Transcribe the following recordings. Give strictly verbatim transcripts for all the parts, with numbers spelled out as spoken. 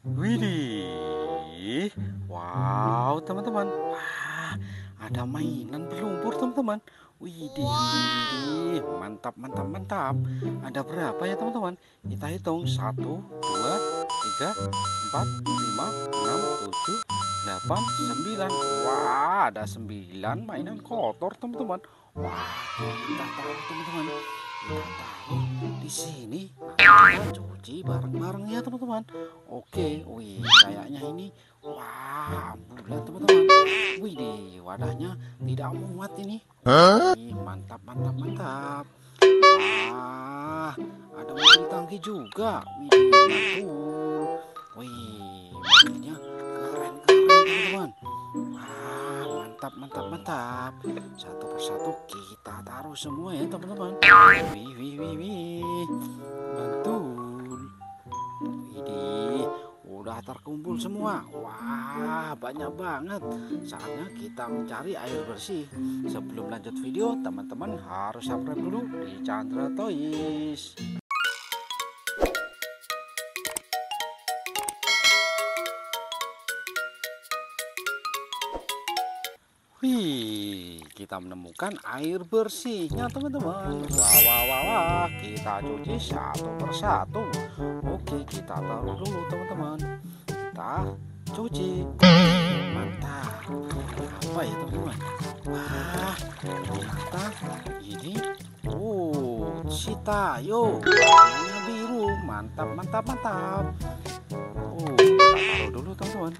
Widih, wow teman-teman, wah ada mainan berlumpur teman-teman. Widih, widih, mantap, mantap, mantap. Ada berapa ya teman-teman? Kita hitung satu, dua, tiga, empat, lima, enam, tujuh, delapan, sembilan. Wah, ada sembilan mainan kotor teman-teman. Wah, kita taruh teman-teman. Kita taruh di sini. Kita cuci bareng-bareng ya teman-teman. Oke, wih, kayaknya ini. Wah, ampulah teman-teman. Wih deh, wadahnya tidak muat ini. Huh? Wih, mantap, mantap, mantap. Wah, ada mobil tangki juga. Wih, wih, mobilnya keren, keren teman-teman. Wah, mantap, mantap, mantap. Satu persatu kita taruh semua ya teman-teman. Wih, wih, wih, wih. Mantul. Wih deh, udah terkumpul semua. Wah, banyak banget. Saatnya kita mencari air bersih. Sebelum lanjut video, teman-teman harus subscribe dulu di Chandra Toys. Wih, kita menemukan air bersihnya teman-teman. Wah, wah, wah, wah, kita cuci satu persatu. Oke, kita taruh dulu teman-teman. Kita cuci. Mantap. Apa ya teman-teman? Wah, ternyata ini. Oh, si Tayo. Warnanya biru. Mantap, mantap, mantap. Oh, kita taruh dulu teman-teman.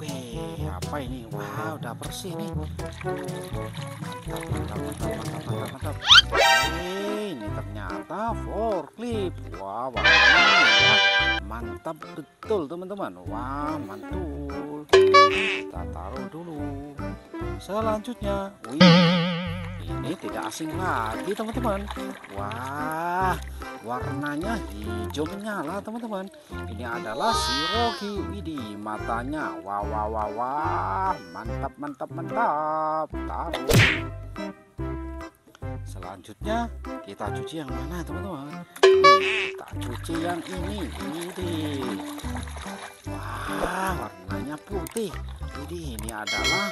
Wih, apa ini? Wah, udah bersih nih. Mantap, mantap, mantap, mantap, mantap, mantap. Wih, ini ternyata forklift. Wah, wah, mantap betul teman-teman. Wah, mantul. Kita taruh dulu. Selanjutnya, wih, ini tidak asing lagi teman-teman. Wah, warnanya hijau menyala teman-teman. Ini adalah si Rocky. Widih, matanya. Wah, wah, wah, wah. Mantap, mantap, mantap. Taruh. Selanjutnya kita cuci yang mana teman-teman? Kita cuci yang ini. Widih. Wah, warnanya putih. Widih, ini adalah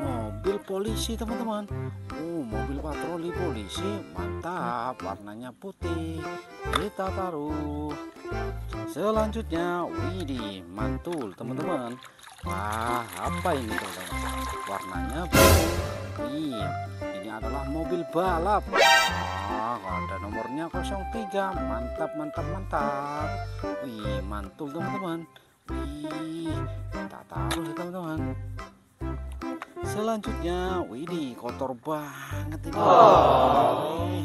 mobil polisi teman-teman. Oh, mobil patroli polisi. Mantap, warnanya putih. Kita taruh. Selanjutnya, widih, mantul teman-teman. Wah, apa ini teman-teman? Warnanya biru. Wih, ini adalah mobil balap. Wah, ada nomornya nol tiga. Mantap, mantap, mantap. Wih, mantul teman-teman. Wih, kita taruh ya teman-teman. Selanjutnya, widih, kotor banget ini. Oh.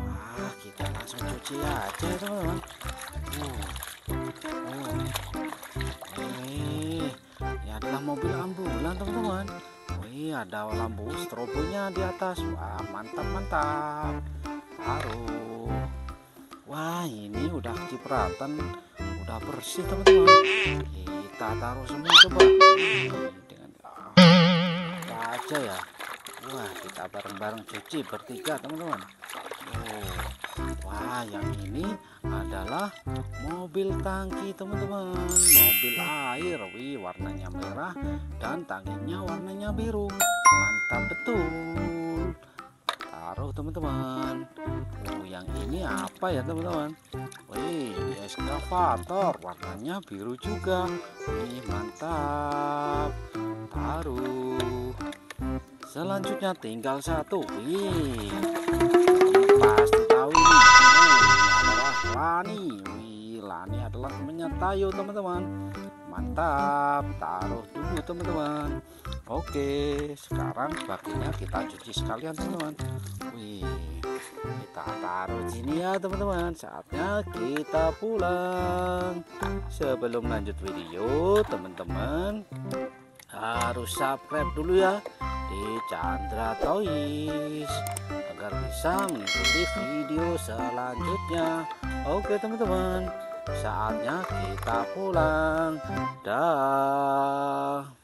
Wah, kita langsung cuci aja ya teman-teman. Oh. Oh. Wih, ini adalah mobil ambulan teman-teman. Wih, ada lampu strobonya di atas. Wah, mantap, mantap. Taruh. Wah, ini udah cipratan. Udah bersih teman-teman. Kita taruh semua coba. Dengan apa aja ya. Wah, kita bareng-bareng cuci bertiga teman-teman. Oh. Wah, yang ini adalah mobil tangki teman-teman. Mobil air. Wih, warnanya merah dan tangkinya warnanya biru. Mantap betul. Taruh teman-teman. Oh, yang ini apa ya teman-teman? Wih, eskavator. Warnanya biru juga. Wih, mantap. Taruh. Selanjutnya tinggal satu. Wih, pasti tahu ini. Ini adalah LANI. Wih, LANI adalah temannya Tayo teman-teman. Mantap. Taruh dulu teman-teman. Oke, sekarang baginya kita cuci sekalian teman-teman. Wih, kita taruh sini ya teman-teman. Saatnya kita pulang. Sebelum lanjut video, teman-teman harus subscribe dulu ya di Chandra Toys agar bisa mengikuti video selanjutnya. Oke teman-teman, saatnya kita pulang. Dah.